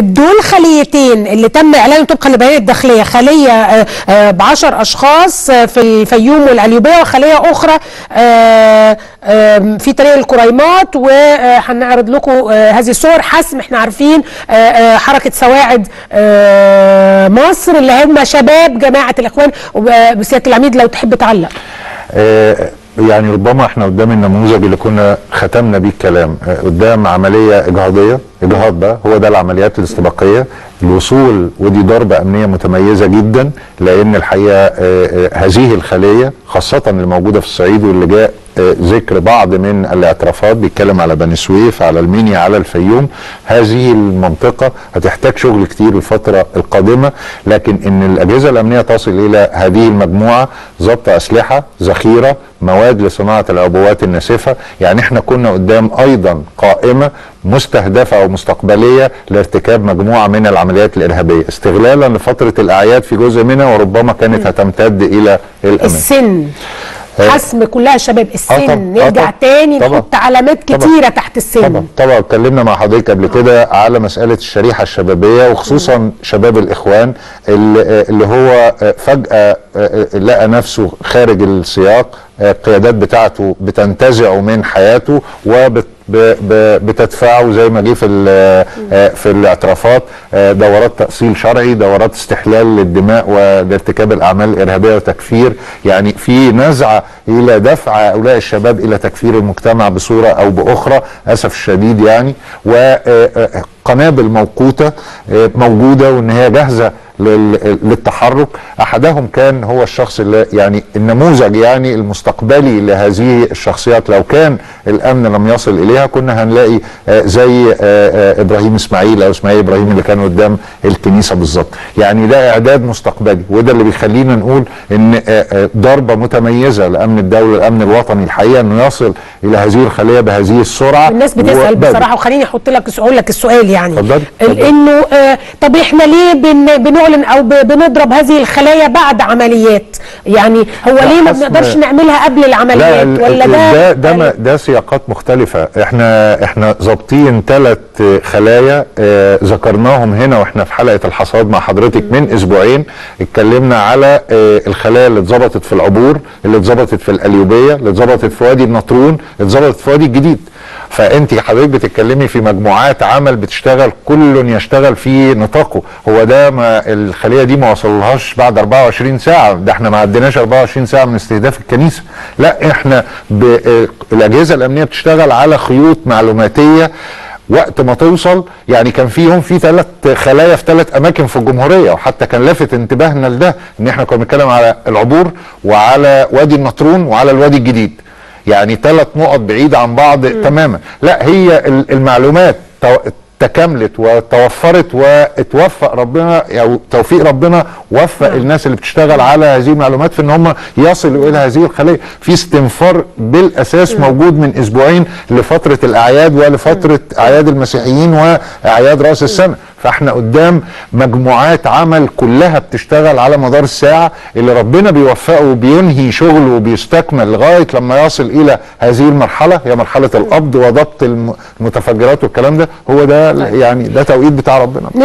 دول خليتين اللي تم اعلانهم طبقا لبيان الداخليه، خليه ب10 اشخاص في الفيوم والقليوبيه، وخليه اخرى في طريق الكريمات، وهنعرض لكم هذه الصور. حسم احنا عارفين حركه سواعد مصر اللي هم شباب جماعه الاخوان. وسياده العميد لو تحب تعلق. يعني ربما احنا قدام النموذج اللي كنا ختمنا بيه الكلام، قدام عمليه اجهاضيه، اجهاض بقى هو ده العمليات الاستباقيه، الوصول، ودي ضربه امنيه متميزه جدا، لان الحقيقه هذه الخليه خاصه الموجوده في الصعيد واللي جاء ذكر بعض من الاعترافات بيتكلم على بني سويف، على المنيا، على الفيوم، هذه المنطقه هتحتاج شغل كتير الفتره القادمه، لكن ان الاجهزه الامنيه تصل الى هذه المجموعه، ضبط اسلحه، ذخيره، مواد لصناعه العبوات الناسفه. يعني احنا كنا قدام ايضا قائمه مستهدفه او مستقبليه لارتكاب مجموعه من العمليات الارهابيه استغلالا لفتره الاعياد في جزء منها، وربما كانت هتمتد الى الأمن. السن حسم كلها شباب، السن نرجع تاني نحط علامات كتيره تحت السن. طبعا اتكلمنا مع حضرتك قبل كده على مساله الشريحه الشبابيه، وخصوصا شباب الاخوان اللي هو فجاه لقى نفسه خارج السياق، القيادات بتاعته بتنتزعه من حياته وبتدفعه زي ما جه في الاعترافات، دورات تأصيل شرعي، دورات استحلال للدماء وارتكاب الاعمال الارهابيه وتكفير. يعني في نزعه الى دفع هؤلاء الشباب الى تكفير المجتمع بصوره او باخرى، اسف الشديد يعني، وقنابل موقوته موجوده وان هي جاهزه للتحرك. احدهم كان هو الشخص اللي يعني النموذج يعني المستقبلي لهذه الشخصيات، لو كان الامن لم يصل اليها كنا هنلاقي زي ابراهيم اسماعيل او اسماعيل ابراهيم اللي كان قدام الكنيسه بالظبط. يعني ده اعداد مستقبلي، وده اللي بيخلينا نقول ان ضربه متميزه لامن الدوله، الامن الوطني الحقيقه، انه يصل الى هذه الخليه بهذه السرعه. الناس بتسال بصراحه، وخليني احط لك اقول لك السؤال يعني انه طب احنا ليه بنعلن او بنضرب هذه الخلايا بعد عمليات؟ يعني هو ليه ما بنقدرش نعملها قبل العمليات؟ ولا ده سياقات مختلفه. احنا ظابطين 3 خلايا ذكرناهم هنا واحنا في حلقه الحصاد مع حضرتك من اسبوعين. اتكلمنا على الخلايا اللي اتظبطت في العبور، اللي اتظبطت في القليوبيه، اللي اتظبطت في وادي النطرون، اتظبطت في وادي الجديد. فانت حضرتك بتتكلمي في مجموعات عمل بتشتغل، كل يشتغل في نطاقه. هو ده ما الخليه دي ما وصلهاش بعد 24 ساعه، ده احنا ما عدناش 24 ساعه من استهداف الكنيسه. لا، احنا الاجهزه الامنيه بتشتغل على خيوط معلوماتيه وقت ما توصل. يعني كان في يوم في 3 خلايا في 3 اماكن في الجمهوريه، وحتى كان لافت انتباهنا لده ان احنا كنا بنتكلم على العبور وعلى وادي النطرون وعلى الوادي الجديد، يعني 3 نقط بعيد عن بعض تماما. لا، هي المعلومات تكاملت وتوفرت، واتوفق ربنا او توفيق ربنا وفق الناس اللي بتشتغل على هذه المعلومات في ان هم يصلوا الى هذه الخليه. في استنفار بالاساس موجود من اسبوعين لفتره الاعياد ولفتره اعياد المسيحيين واعياد راس السنه. فاحنا قدام مجموعات عمل كلها بتشتغل على مدار الساعه، اللي ربنا بيوفقه وبينهي شغله وبيستكمل لغايه لما يصل الى هذه المرحله، هي مرحله القبض وضبط المتفجرات والكلام ده. هو ده يعني ده توقيت بتاع ربنا.